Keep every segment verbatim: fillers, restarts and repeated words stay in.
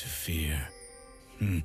to fear. Hmm.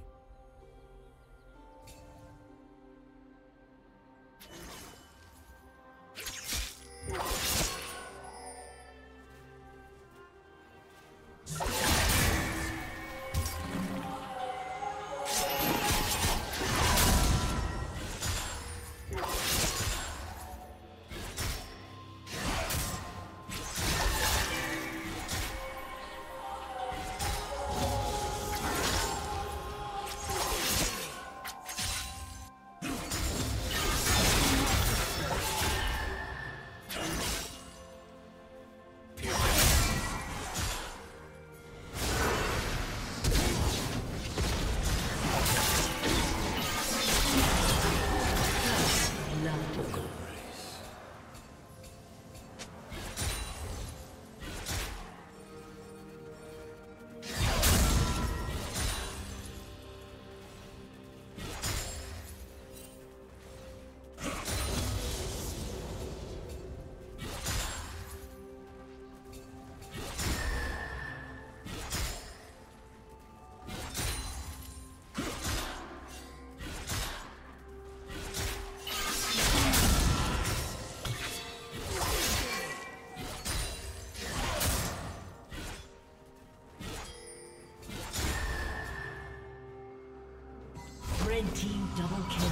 Red team double kill.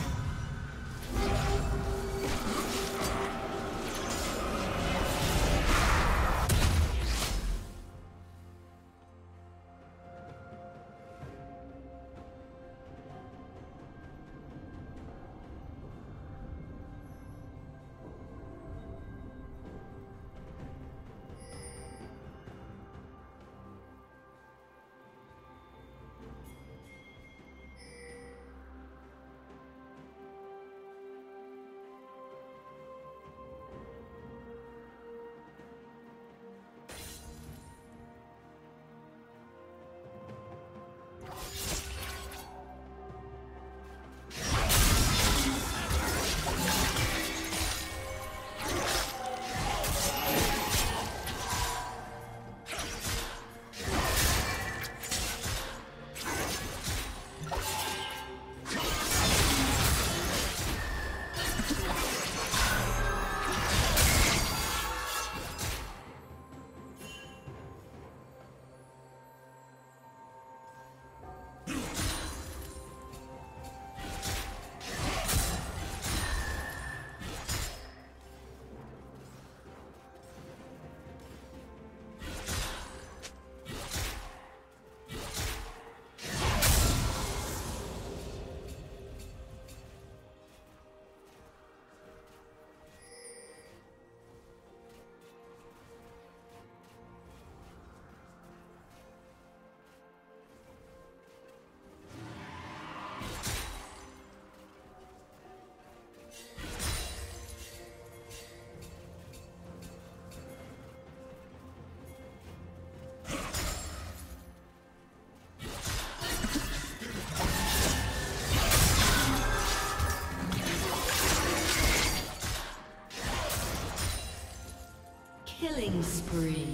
Killing spree.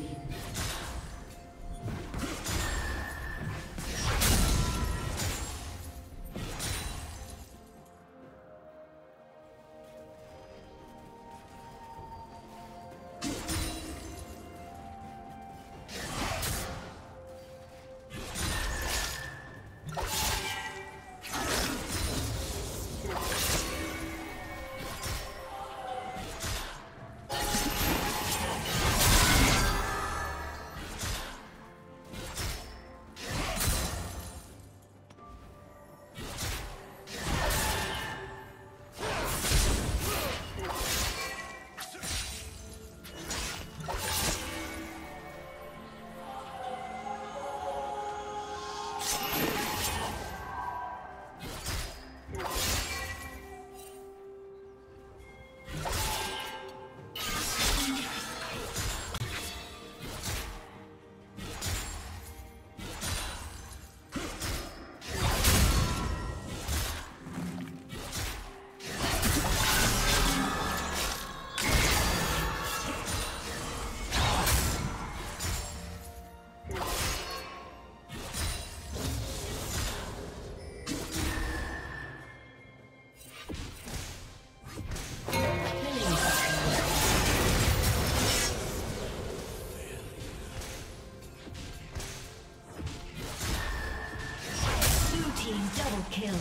kill.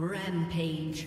Rampage.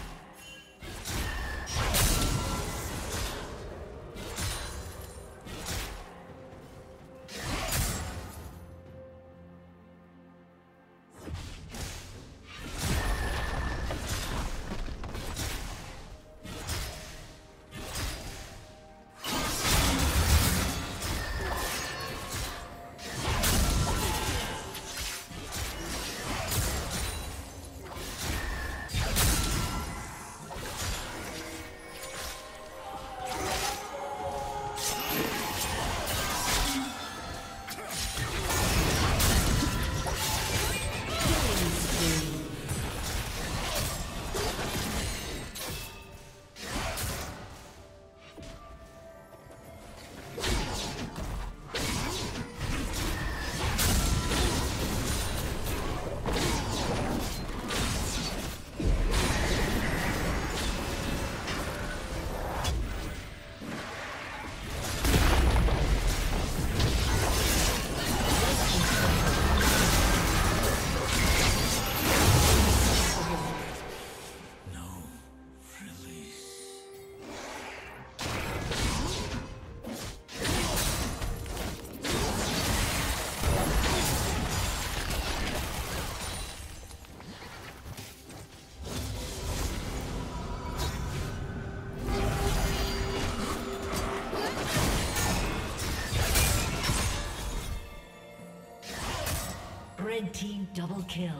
Red team double kill.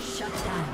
Shut down. Shut down.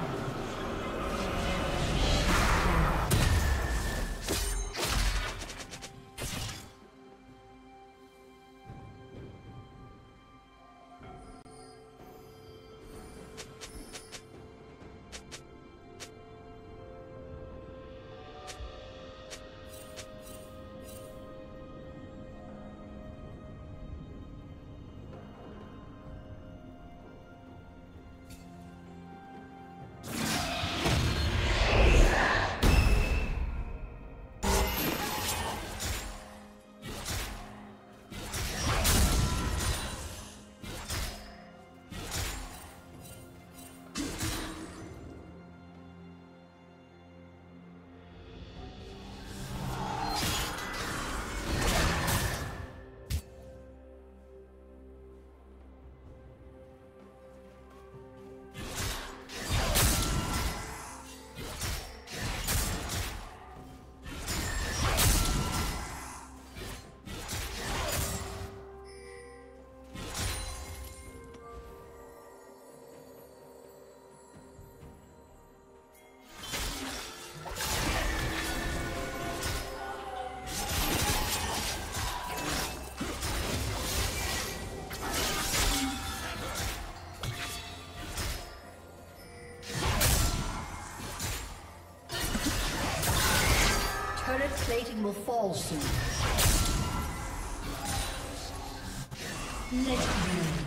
plating will fall soon. Let's go.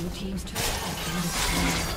Blue team's turret has been destroyed.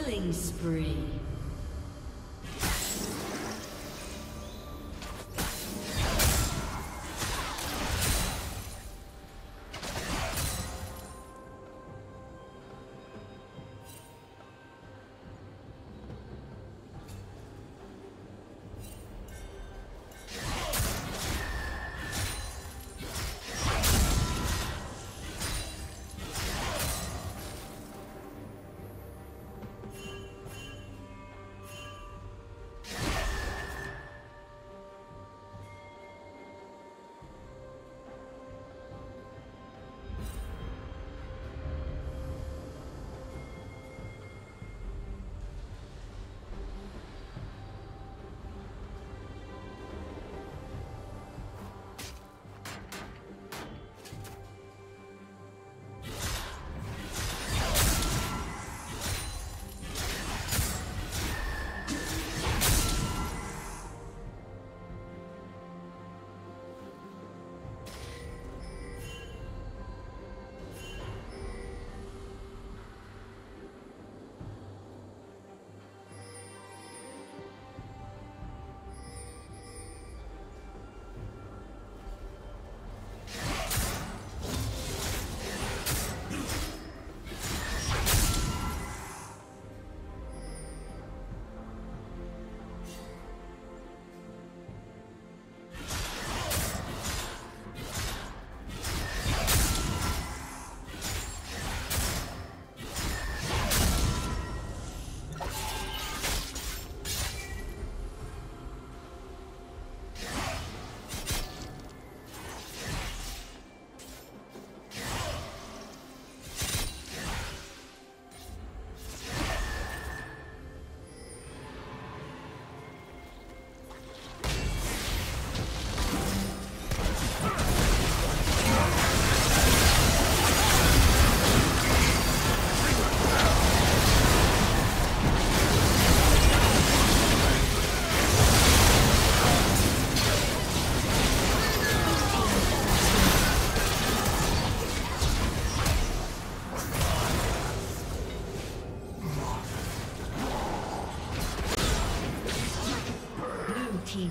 Killing spree.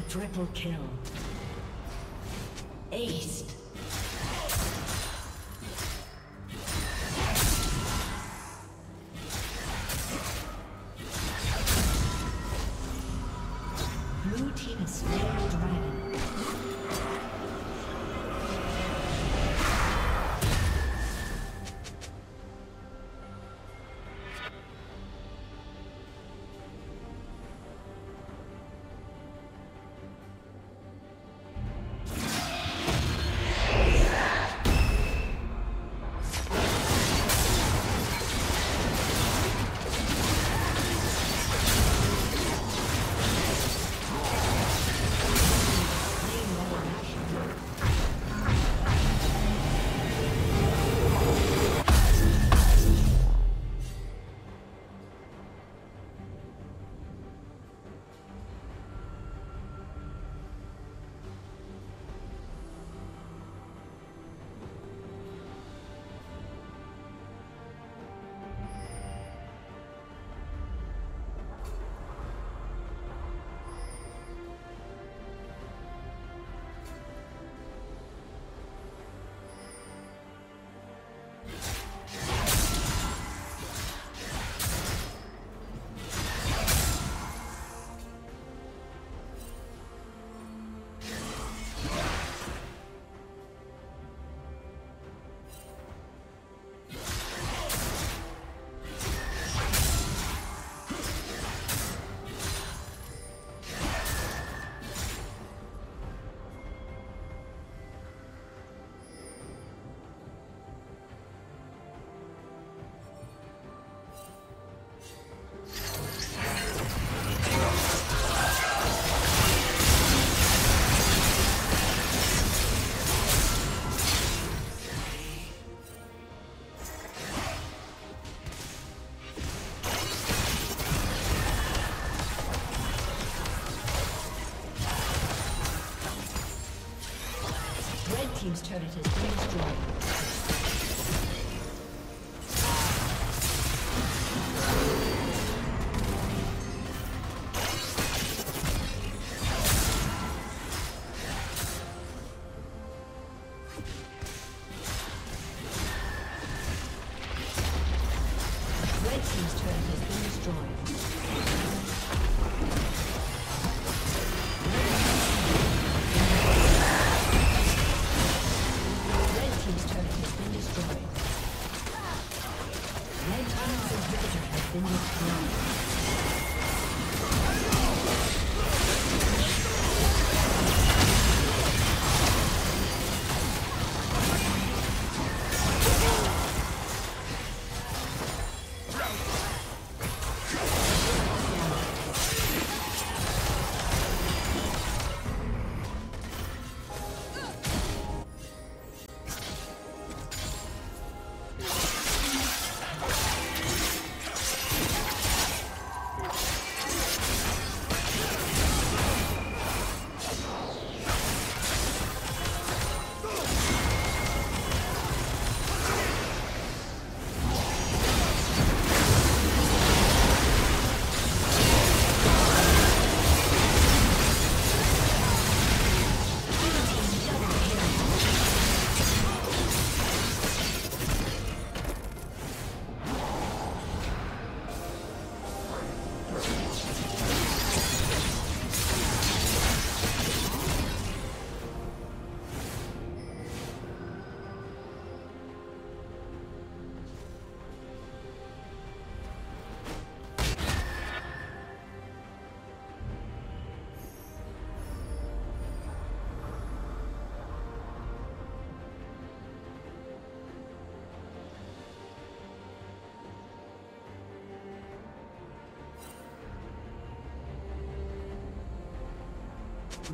Triple kill. Ace. Blue team is slain the dragon. Team's turret has been destroyed.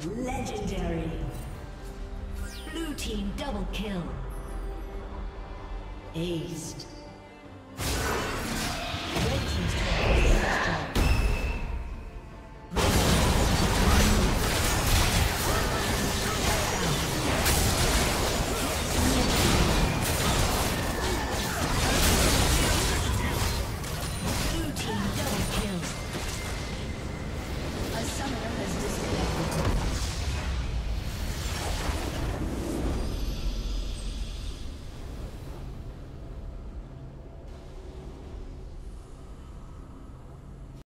Legendary. Blue team double kill. Aced. Red team's